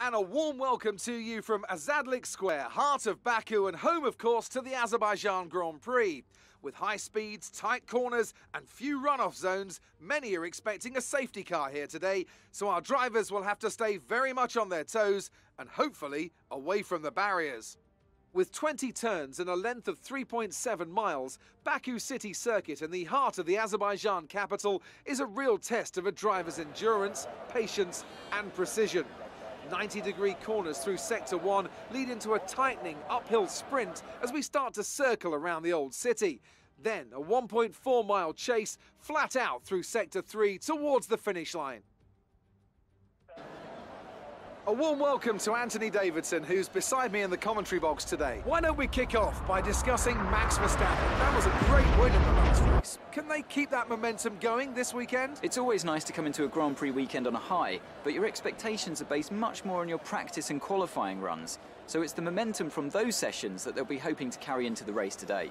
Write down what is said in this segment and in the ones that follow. And a warm welcome to you from Azadlik Square, heart of Baku and home, of course, to the Azerbaijan Grand Prix. With high speeds, tight corners and few runoff zones, many are expecting a safety car here today, so our drivers will have to stay very much on their toes and hopefully away from the barriers. With 20 turns and a length of 3.7 miles, Baku City Circuit in the heart of the Azerbaijan capital is a real test of a driver's endurance, patience and precision. 90-degree corners through Sector 1 lead into a tightening uphill sprint as we start to circle around the old city. Then a 1.4-mile chase flat out through Sector 3 towards the finish line. A warm welcome to Anthony Davidson, who's beside me in the commentary box today. Why don't we kick off by discussing Max Verstappen? That was a great win in the last race. Can they keep that momentum going this weekend? It's always nice to come into a Grand Prix weekend on a high, but your expectations are based much more on your practice and qualifying runs. So it's the momentum from those sessions that they'll be hoping to carry into the race today.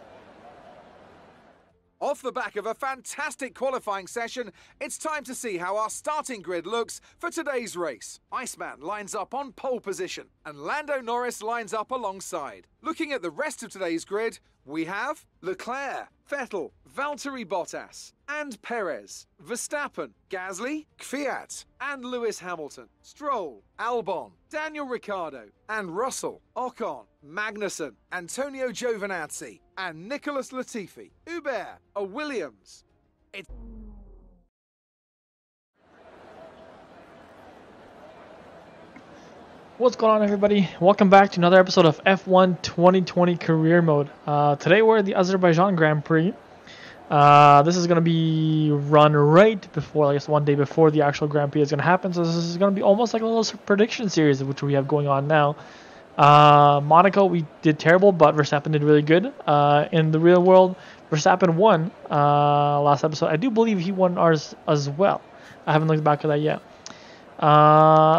Off the back of a fantastic qualifying session, it's time to see how our starting grid looks for today's race. Iceman lines up on pole position, and Lando Norris lines up alongside. Looking at the rest of today's grid, we have Leclerc, Vettel, Valtteri Bottas, and Perez, Verstappen, Gasly, Kvyat, and Lewis Hamilton, Stroll, Albon, Daniel Ricciardo, and Russell, Ocon, Magnussen, Antonio Giovinazzi, and Nicholas Latifi, Hubert, a Williams. What's going on, everybody? Welcome back to another episode of F1 2020 Career Mode. Today we're at the Azerbaijan Grand Prix. This is going to be run right before, I guess, one day before the actual Grand Prix is going to happen. So this is going to be almost like a little prediction series, which we have going on now. Monaco, we did terrible, but Verstappen did really good. In the real world, Verstappen won last episode. I do believe he won ours as well. I haven't looked back at that yet.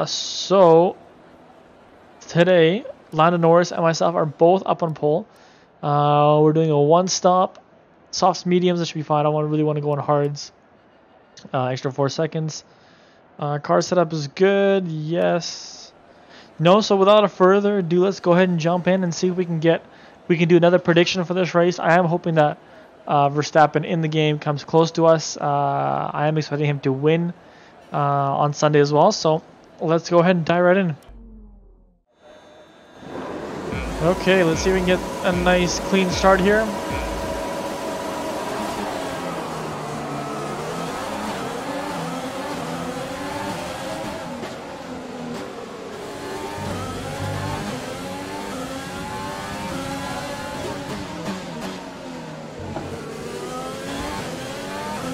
So today, Lando Norris and myself are both up on pole. We're doing a one-stop. Softs, mediums, that should be fine. I really want to go on hards. Extra 4 seconds. Car setup is good. Yes. No, so without a further ado, let's go ahead and jump in and see if we can do another prediction for this race. I am hoping that Verstappen in the game comes close to us. I am expecting him to win on Sunday as well. So let's go ahead and dive right in. Okay, let's see if we can get a nice clean start here.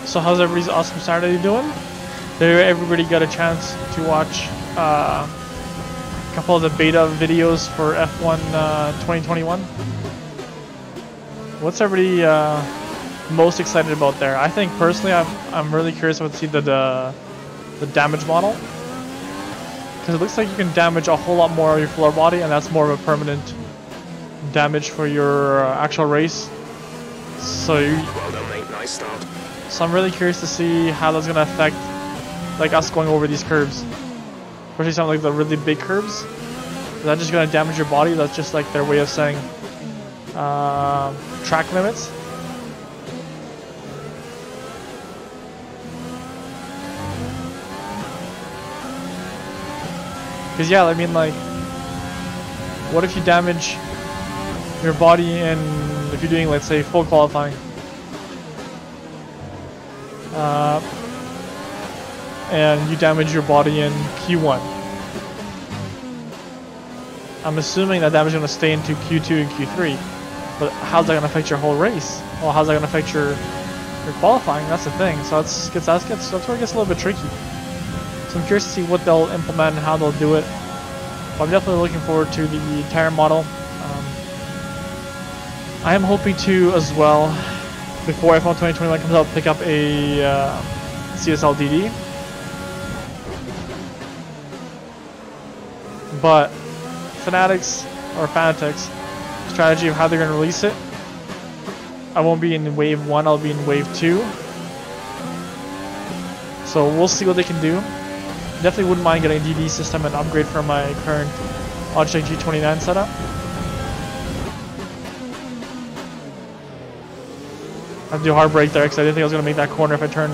So how's everybody's awesome Saturday doing? Everybody got a chance to watch a couple of the beta videos for F1 2021. What's everybody most excited about there? I think personally, I'm really curious about to see the damage model, because it looks like you can damage a whole lot more of your floor body, and that's more of a permanent damage for your actual race. So well done, mate. Nice start. So I'm really curious to see how that's going to affect, like, us going over these curves. Especially some, like, the really big curves. Is that just going to damage your body? That's just, like, their way of saying track limits. Because, yeah, I mean, like, what if you damage your body in, if you're doing, let's say, full qualifying? And you damage your body in Q1. I'm assuming that damage is going to stay into Q2 and Q3, but how's that going to affect your whole race? Well, how's that going to affect your qualifying? That's the thing. So that's where it gets a little bit tricky. So I'm curious to see what they'll implement and how they'll do it. But I'm definitely looking forward to the tire model. I am hoping to as well, before F1 2021 comes out, pick up a CSL DD. But Fanatics strategy of how they're going to release it, I won't be in Wave 1, I'll be in Wave 2. So we'll see what they can do. definitely wouldn't mind getting a DD system and upgrade from my current Logitech G29 setup. I have to do a hard brake there because I didn't think I was going to make that corner if I turned.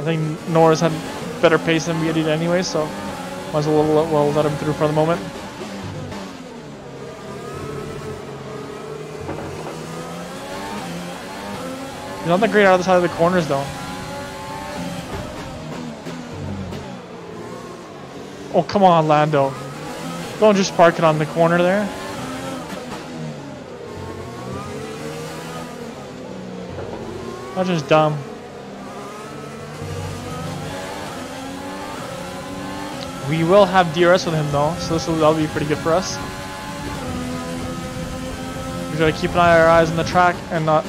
I think Norris had better pace than we did anyway, so might as well let him through for the moment. He's not that great out of the side of the corners, though. Oh, come on, Lando. Don't just park it on the corner there. That's just dumb. We will have DRS with him, though, so this will, that'll be pretty good for us. We've got to keep an eye on our eyes on the track and not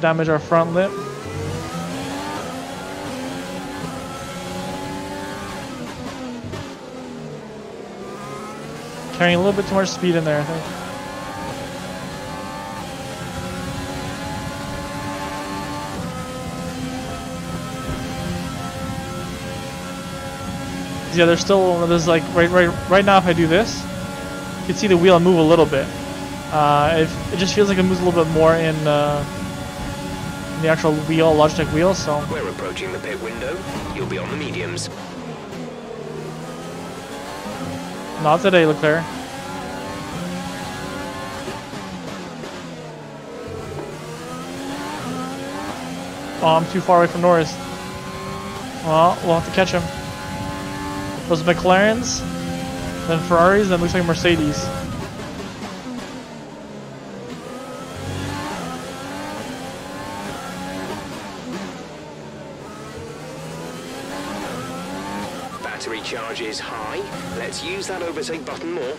damage our front lip. Carrying a little bit too much speed in there, I think. Yeah, there's still, there's like right now if I do this, you can see the wheel move a little bit. It just feels like it moves a little bit more in the actual wheel, Logitech wheel, so. We're approaching the pit window. You'll be on the mediums. Not today, Leclerc. Oh, I'm too far away from Norris. Well, we'll have to catch him. Those McLarens, then Ferraris, then looks like Mercedes. Battery charge is high. Let's use that overtake button more.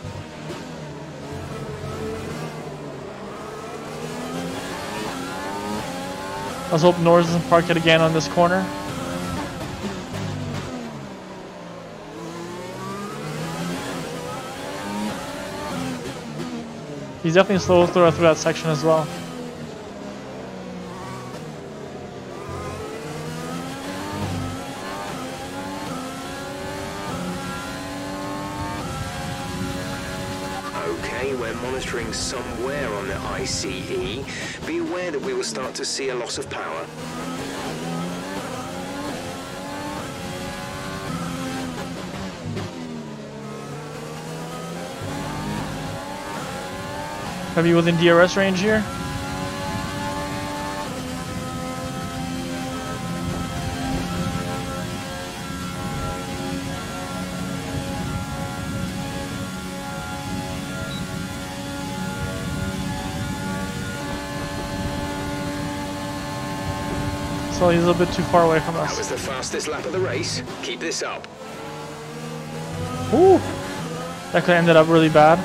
Let's hope Norris doesn't park it again on this corner. He's definitely a slow thrower through that section as well. Somewhere on the ICE, be aware that we will start to see a loss of power. Are we within DRS range here? So he's a little bit too far away from us. That was the fastest lap of the race. Keep this up. Ooh, that could have ended up really bad.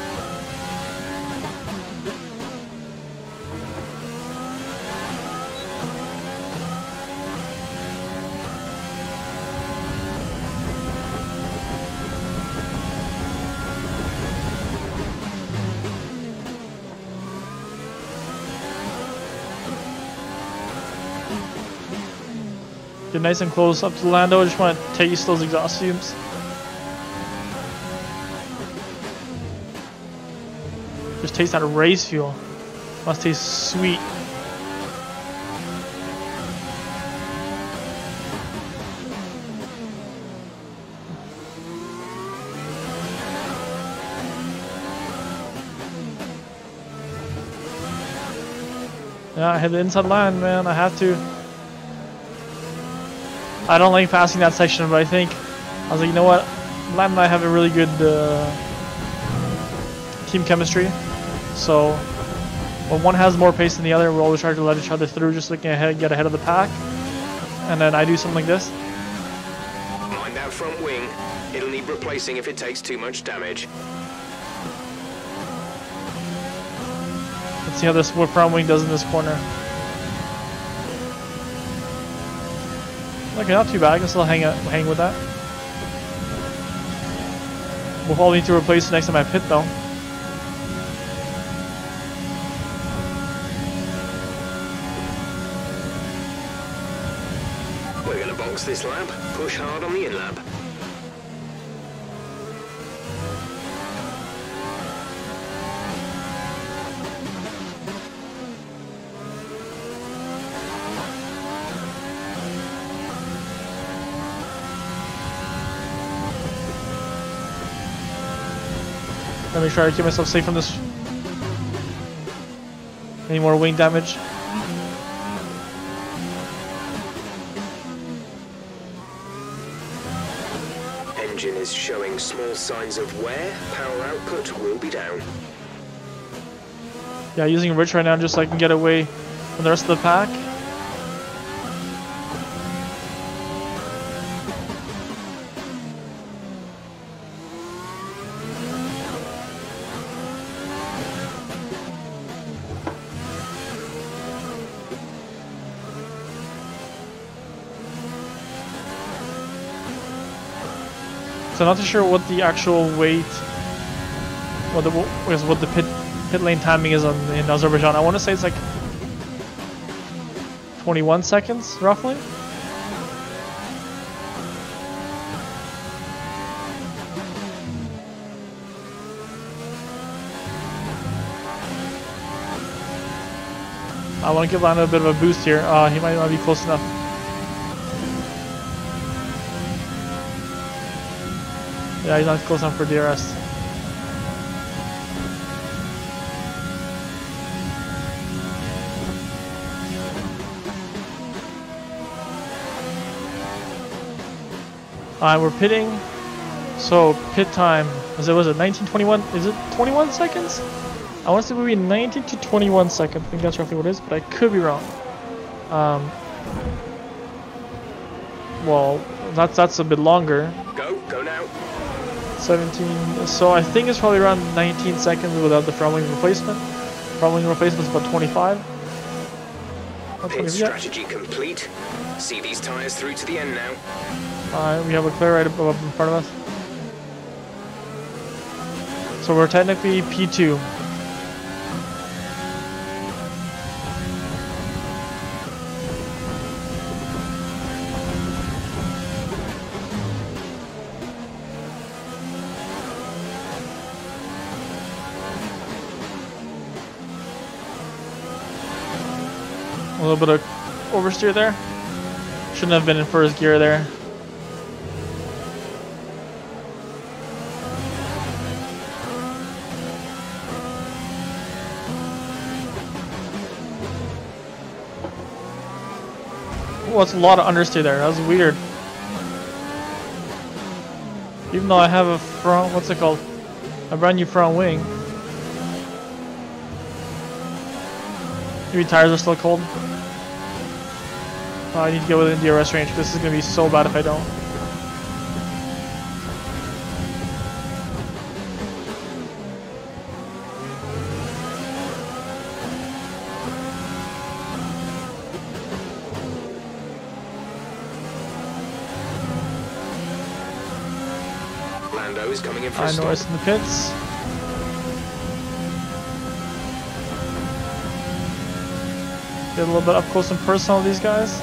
Nice and close up to Lando. I just want to taste those exhaust fumes. Just taste that race fuel. Must taste sweet. Yeah, I hit the inside line, man. I have to. I don't like passing that section, but I think I was like, you know what, Lam and I have a really good team chemistry. So when one has more pace than the other, we'll always try to let each other through, just looking ahead, get ahead of the pack. And then I do something like this. Mind that front wing. It'll need replacing if it takes too much damage. Let's see how this front wing does in this corner. Okay, not too bad. I can still hang with that. We'll probably need to replace the next time I pit, though. We're going to box this lap, push hard on the in-lap. Let me try to keep myself safe from this. Any more wing damage? Engine is showing small signs of wear. Power output will be down. Yeah, using Rich right now just so I can get away from the rest of the pack. So I'm not too sure what the actual weight, what the pit lane timing is in Azerbaijan. I want to say it's like 21 seconds, roughly. I want to give Lando a bit of a boost here. He might not be close enough. Yeah, he's not close enough for DRS. Alright, we're pitting. So, pit time. Was it 1921? Is it 21 seconds? I want to say it would be 19 to 21 seconds. I think that's roughly what it is, but I could be wrong. Well, that's a bit longer. Go now. 17, so I think it's probably around 19 seconds without the Fromling replacement. Fromling replacement's about 25. Pit strategy complete. See these tires through to the end now. We have Leclerc right up in front of us. So we're technically P2. A little bit of oversteer there. Shouldn't have been in first gear there. Oh, that's a lot of understeer there. That was weird. Even though I have a front, what's it called? A brand new front wing. Maybe tires are still cold. I need to get within DRS range. This is going to be so bad if I don't. Lando is coming in for a stop. Norris in the pits. Get a little bit up close and personal with these guys.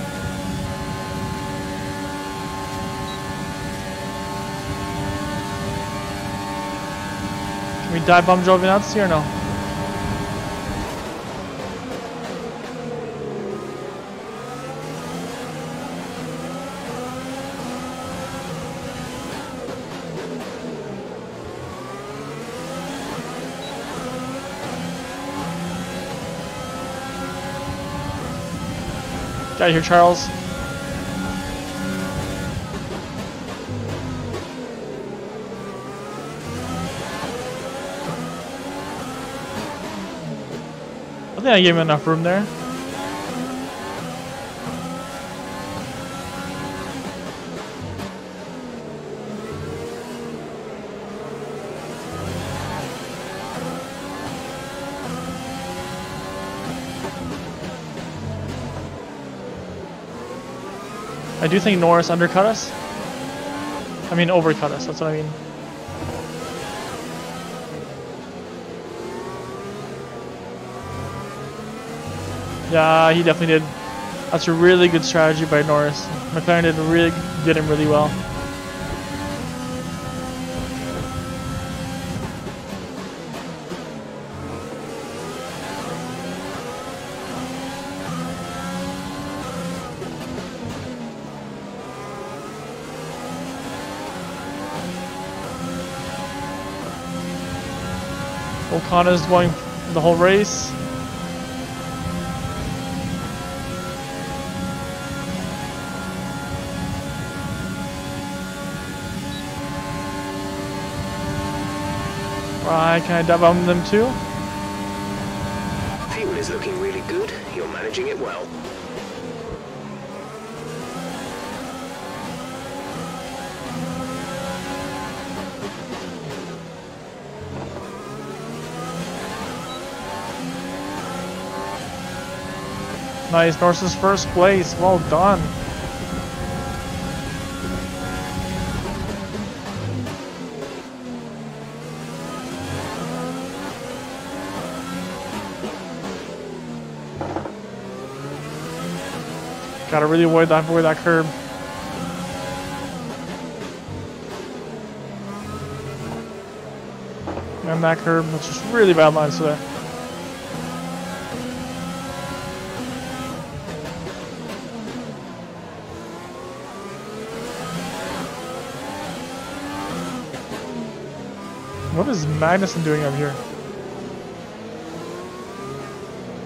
Can we dive bomb Giovinazzi or no? Get out of here, Charles. I think I gave him enough room there. I do think Norris undercut us. I mean, overcut us, that's what I mean. Yeah, he definitely did. That's a really good strategy by Norris. McLaren did really get him really well. Ocon is going the whole race. Right, can I dive on them too? Fuel is looking really good. You're managing it well. Nice, Norris is first place. Well done. Gotta really avoid that curb. And that curb, that's just really bad lines today. What is Magnussen doing up here?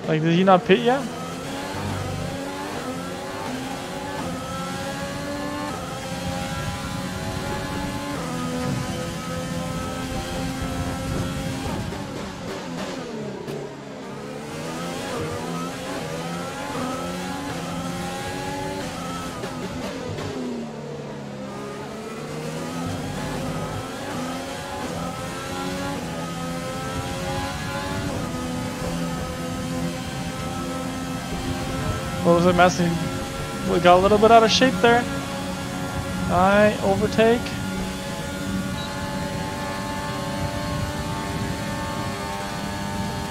Like, did he not pit yet? Was it messy? We got a little bit out of shape there. I overtake.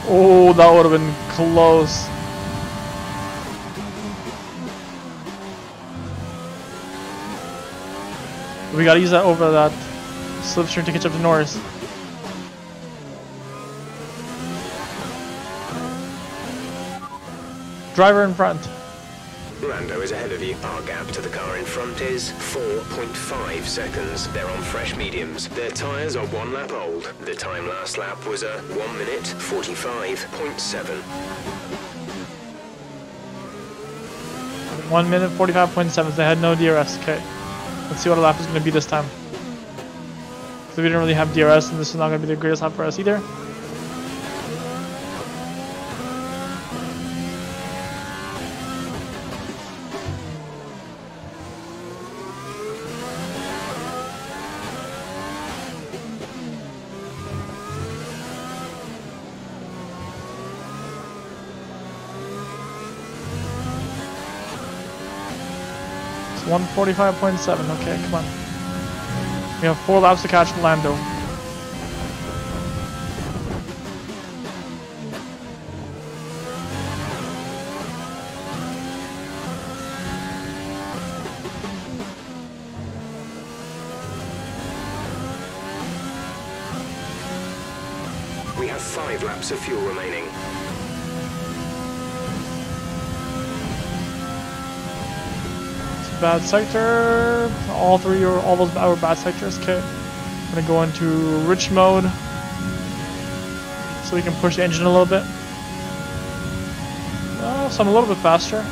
Oh, that would have been close. We gotta use that over that slipstream to catch up to Norris. Driver in front. Lando is ahead of you. Our gap to the car in front is 4.5 seconds. They're on fresh mediums. Their tyres are one lap old. The time last lap was a 1 minute 45.7. 1 minute 45.7. They had no DRS. Okay. Let's see what a lap is going to be this time. So we didn't really have DRS, and this is not going to be the greatest lap for us either. It's 1:45.7. Okay, come on. We have 4 laps to catch from Lando. We have 5 laps of fuel remaining. Bad sector. All those bad sectors. Okay, I'm gonna go into rich mode so we can push the engine a little bit. So I'm a little bit faster.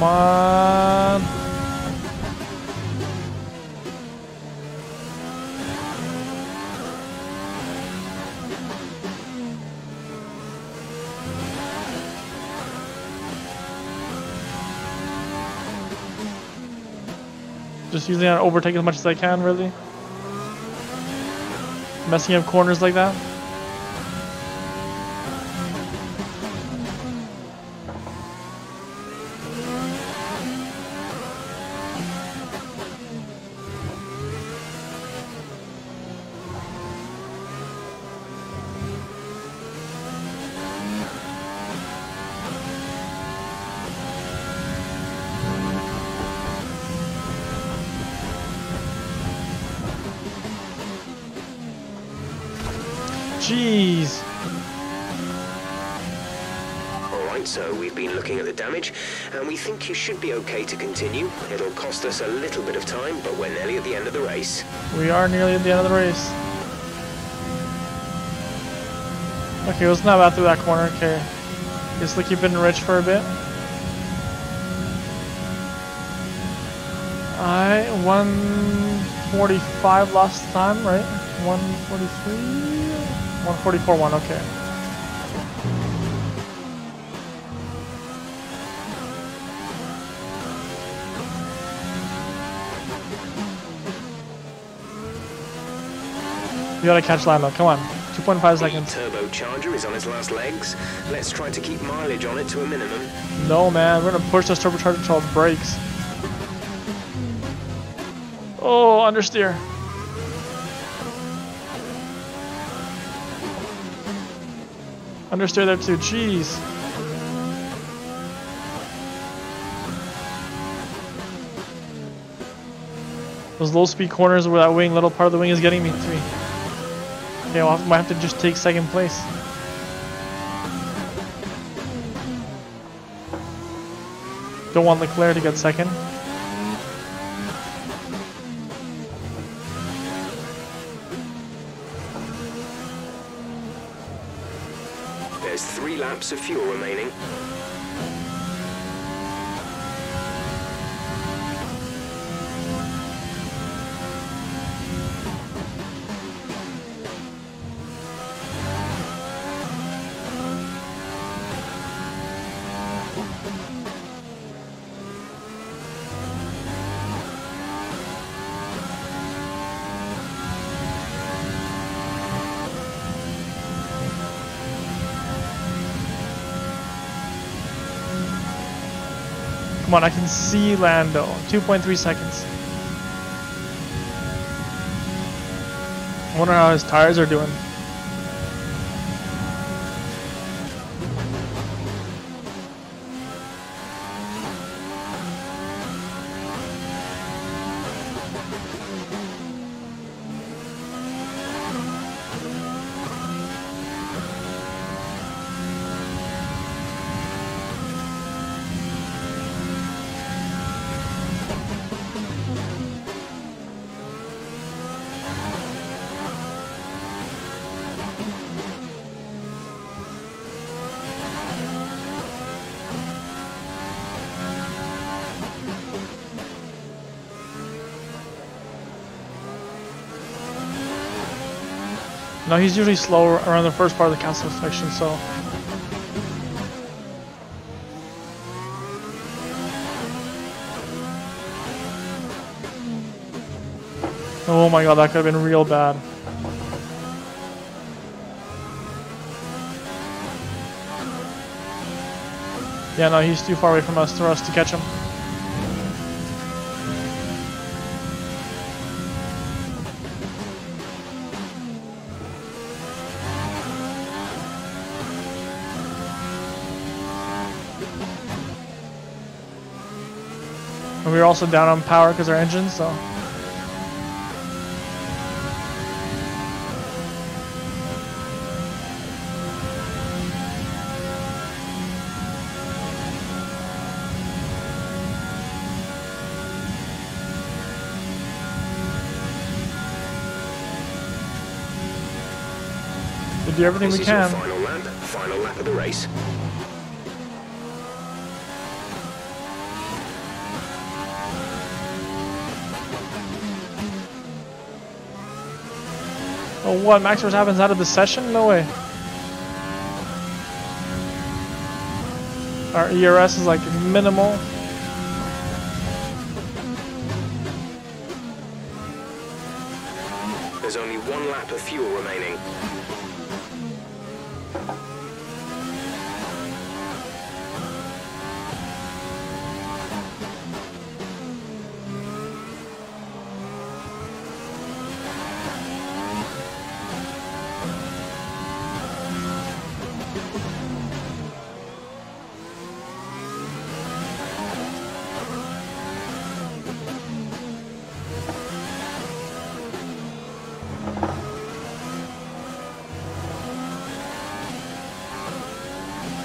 Come on. Just usually I overtake as much as I can, really. Messing up corners like that. Jeez. So we've been looking at the damage, and we think you should be okay to continue. It'll cost us a little bit of time, but we're nearly at the end of the race. We are nearly at the end of the race. Okay, let's not out through that corner. Okay, it's like you've been rich for a bit. I 145 last time, right? 143, 144.1. Okay. You gotta catch Lando, come on. 2.5 seconds. The turbocharger is on its last legs. Let's try to keep mileage on it to a minimum. No, man, we're gonna push this turbocharger until it breaks. Oh, understeer. Understeer there too, jeez. Those low speed corners where that wing, little part of the wing is getting me to me. Okay, well, I might have to just take second place. Don't want Leclerc to get second. There's 3 laps of fuel remaining. Come on, I can see Lando. 2.3 seconds. I wonder how his tires are doing. No, he's usually slower around the first part of the castle section, so... Oh my god, that could have been real bad. Yeah, no, he's too far away from us for us to catch him. And we were also down on power because our engines, so. We'll do everything we can. Final lap of the race. Oh, what? Max Verstappen's out of the session? No way. Our ERS is like minimal. There's only 1 lap of fuel remaining.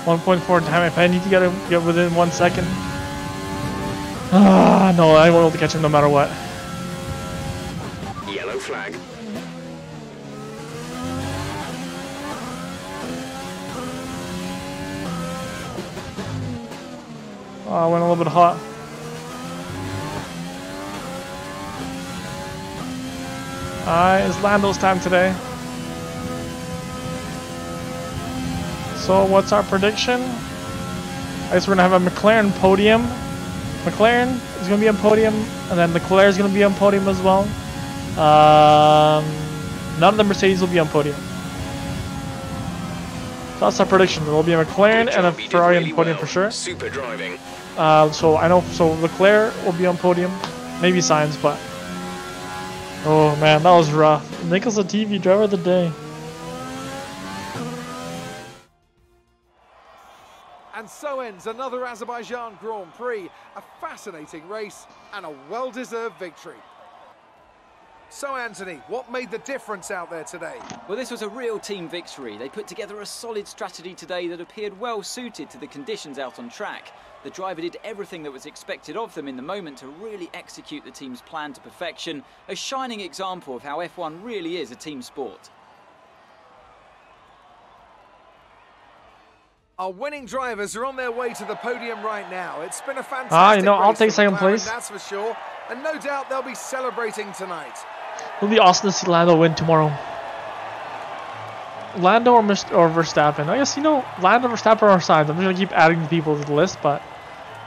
1.4 time. If I need to get within 1 second. Ah, no, I won't be able to catch him no matter what. Yellow flag. Oh, I went a little bit hot. It's Lando's time today. So what's our prediction? I guess we're going to have a McLaren podium. McLaren is going to be on podium, and then Leclerc is going to be on podium as well. None of the Mercedes will be on podium. So that's our prediction. There will be a McLaren and a Ferrari on podium for sure. Super driving. So I know. So Leclerc will be on podium, maybe Sainz, but oh man, that was rough. Nicholas Latifi, driver of the day. And so ends another Azerbaijan Grand Prix, a fascinating race and a well-deserved victory. So Anthony, what made the difference out there today? Well, this was a real team victory. They put together a solid strategy today that appeared well suited to the conditions out on track. The driver did everything that was expected of them in the moment to really execute the team's plan to perfection, a shining example of how F1 really is a team sport. Our winning drivers are on their way to the podium right now. It's been a fantastic race. I'll take second place. That's for sure. And no doubt they'll be celebrating tonight. It'll be awesome to see Lando win tomorrow. Lando or Verstappen. I guess, Lando, Verstappen, or Sainz. I'm just going to keep adding people to the list, but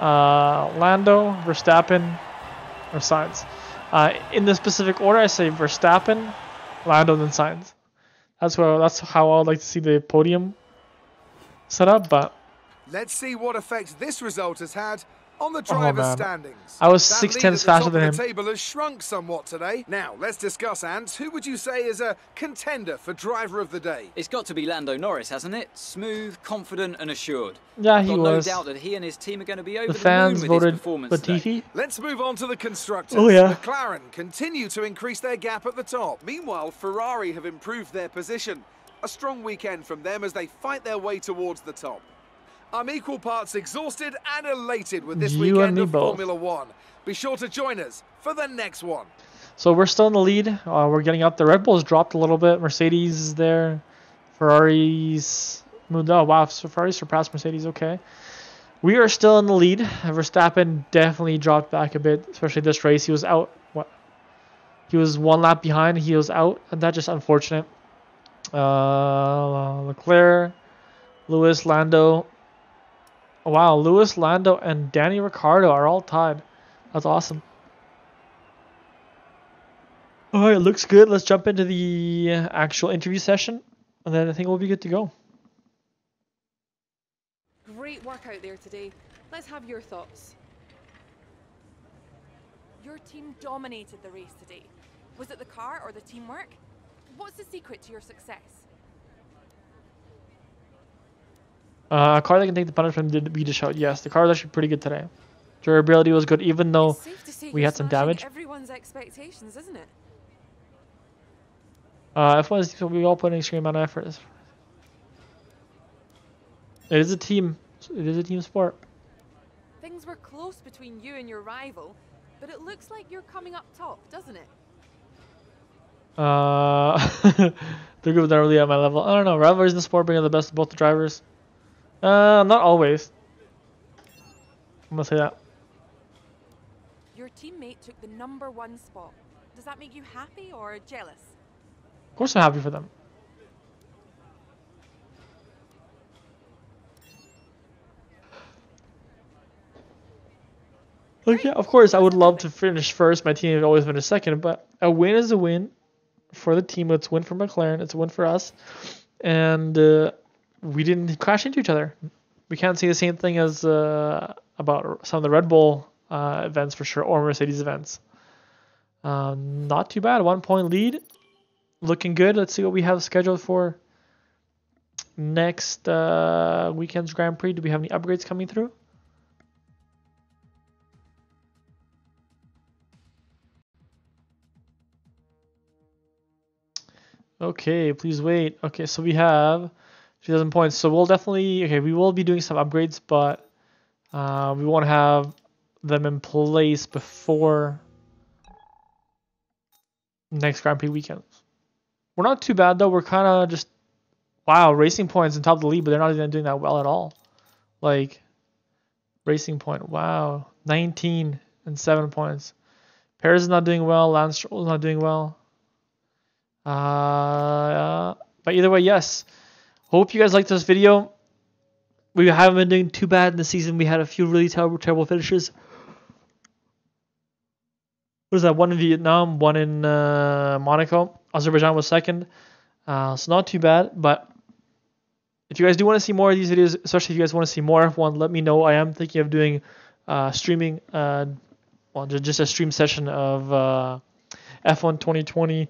Lando, Verstappen, or Sainz. In this specific order, I say Verstappen, Lando, then Sainz. That's how I would like to see the podium set up, but let's see what effect this result has had on the driver's standings. I was 6 tenths faster than him. The table has shrunk somewhat today. Now let's discuss, Ants. Who would you say is a contender for driver of the day? It's got to be Lando Norris, hasn't it? Smooth, confident, and assured. Yeah, he was. No doubt that he and his team are going to be over the moon with his performance today. Let's move on to the constructors. Oh yeah. McLaren continue to increase their gap at the top. Meanwhile, Ferrari have improved their position. A strong weekend from them as they fight their way towards the top. I'm equal parts exhausted and elated with this weekend of Formula 1. Be sure to join us for the next one. So we're still in the lead. We're getting up. The Red Bull's dropped a little bit. Mercedes is there. Ferrari's moved. Oh, wow. Ferrari surpassed Mercedes. Okay. We are still in the lead. Verstappen definitely dropped back a bit, especially this race. He was out. He was 1 lap behind. He was out. And that's just unfortunate. Leclerc, Lewis, Lando. Oh, wow, Lewis, Lando, and Danny Ricciardo are all tied. That's awesome. All right, looks good. Let's jump into the actual interview session, and then I think we'll be good to go. Great work out there today. Let's have your thoughts. Your team dominated the race today. Was it the car or the teamwork? What's the secret to your success? A car that can take the punishment did be dished out. Yes, the car was actually pretty good today. Durability was good, even though we had some damage. Everyone's expectations, isn't it? F1 is we all put an extreme amount of effort. It is a team. It is a team sport. Things were close between you and your rival, but it looks like you're coming up top, doesn't it? They're good, not really at my level. I don't know. Rivalries in the sport bring out the best of both the drivers. Not always. I'm gonna say that. Your teammate took the #1 spot. Does that make you happy or jealous? Of course, I'm happy for them. Like, yeah, of course, I would love to finish first. My team has always been a second, but a win is a win for the team. It's a win for McLaren. It's a win for us. And we didn't crash into each other. We can't say the same thing as about some of the Red Bull events for sure, or Mercedes events. Not too bad. 1 point lead. Looking good. Let's see what we have scheduled for next weekend's Grand Prix. Do we have any upgrades coming through? Okay, please wait. Okay, so we have 2,000 points. So we'll definitely, okay, we will be doing some upgrades, but we want to have them in place before next Grand Prix weekend. We're not too bad though. We're kind of just, wow, Racing Point's in top of the lead, but they're not even doing that well at all. Like, Racing Point, wow, 19 and 7 points. Perez is not doing well. Lance Stroll is not doing well. But either way, yes. Hope you guys liked this video. We haven't been doing too bad in the season. We had a few really terrible finishes. What was that? One in Vietnam, one in Monaco. Azerbaijan was second. So not too bad, but if you guys do want to see more of these videos, especially if you guys want to see more F1, let me know. I am thinking of doing streaming, well, just a stream session of F1 2020,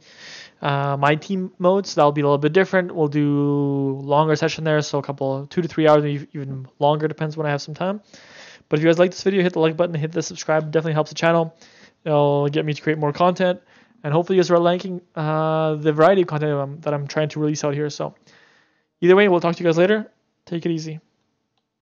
my team modes. That'll be a little bit different. We'll do longer session there, so a couple, 2 to 3 hours, maybe even longer, depends when I have some time. But if you guys like this video, hit the like button, hit the subscribe, definitely helps the channel. It'll get me to create more content, and hopefully you guys are liking the variety of content that I'm trying to release out here. So either way, we'll talk to you guys later. Take it easy.